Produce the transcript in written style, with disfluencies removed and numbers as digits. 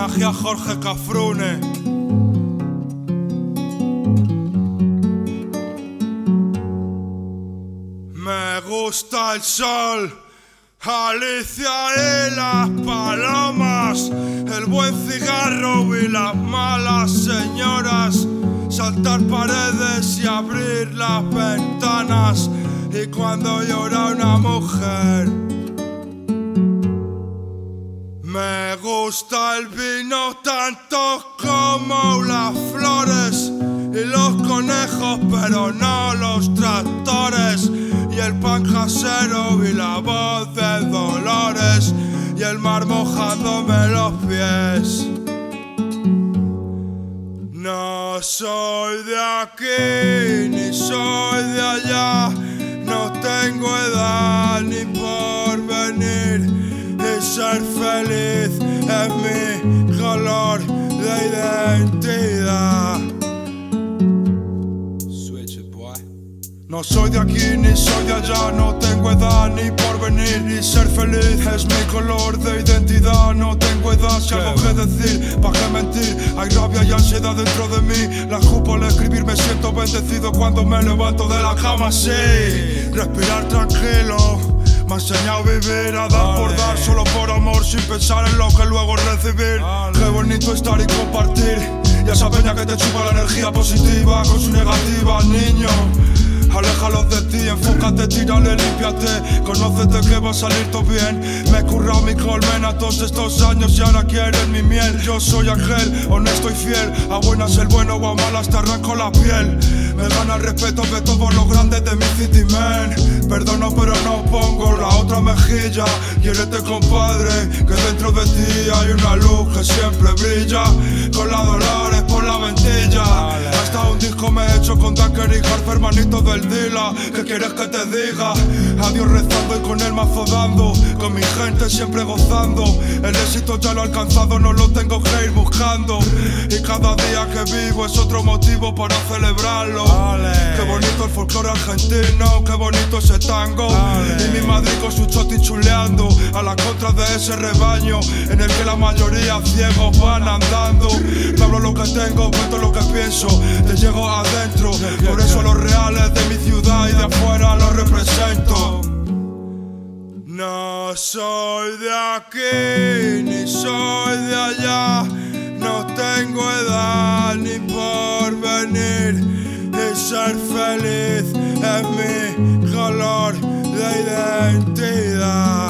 homenaje a Jorge Cafrune. Me gusta el sol, Alicia y las palomas, el buen cigarro y las malas señoras, saltar paredes y abrir las ventanas, y cuando llora una mujer. Me gusta el vino tanto como las flores y los conejos, pero no los tractores, y el pan casero y la voz de Dolores, y el mar mojándome los pies. No soy de aquí ni soy de allá, no tengo edad ni porvenir, y ser feliz es mi color de identidad. No soy de aquí ni soy de allá, no tengo edad ni porvenir, y ser feliz es mi color de identidad. No tengo edad, si algo que decir, pa' qué mentir. Hay rabia y ansiedad dentro de mí, la escupo al escribir, me siento bendecido cuando me levanto de la cama, sí. Respirar tranquilo, me ha enseñado a vivir, a dar por dar, solo por amor, sin pensar en lo que luego recibir. Qué bonito estar y compartir, y esa peña que te chupa la energía positiva con su negativa, niño. Aléjalos de ti, enfócate, tírale, límpiate, conócete que va a salir todo bien. Me he currado mi colmena todos estos años y ahora quieren mi miel. Yo soy ángel, honesto y fiel, a buenas el bueno o a malas te arranco la piel. Me gana el respeto de todos los grandes de mi city, man. Perdono pero no pongo la otra mejilla. Quiérete, compadre, que dentro de ti hay una luz que siempre brilla, con la Dolores por la ventilla. Hasta un disco me he hecho con Dunker y Harper Hermanito del Dila. ¿Qué quieres que te diga? Adiós rezando y con el mazo dando, con mi gente siempre gozando. El éxito ya lo he alcanzado, no lo tengo que ir buscando, y cada día que vivo es otro motivo para celebrarlo. Qué bonito el folclore argentino, qué bonito ese tango. Y mi Madrid con su choti chuleando, a la contra de ese rebaño en el que la mayoría ciegos van andando. Te hablo lo que tengo, cuento lo que pienso, te llego adentro. Por eso los reales de mi ciudad y de afuera los represento. No soy de aquí ni soy de allá, no tengo edad ni porvenir, y ser feliz es mi color de identidad.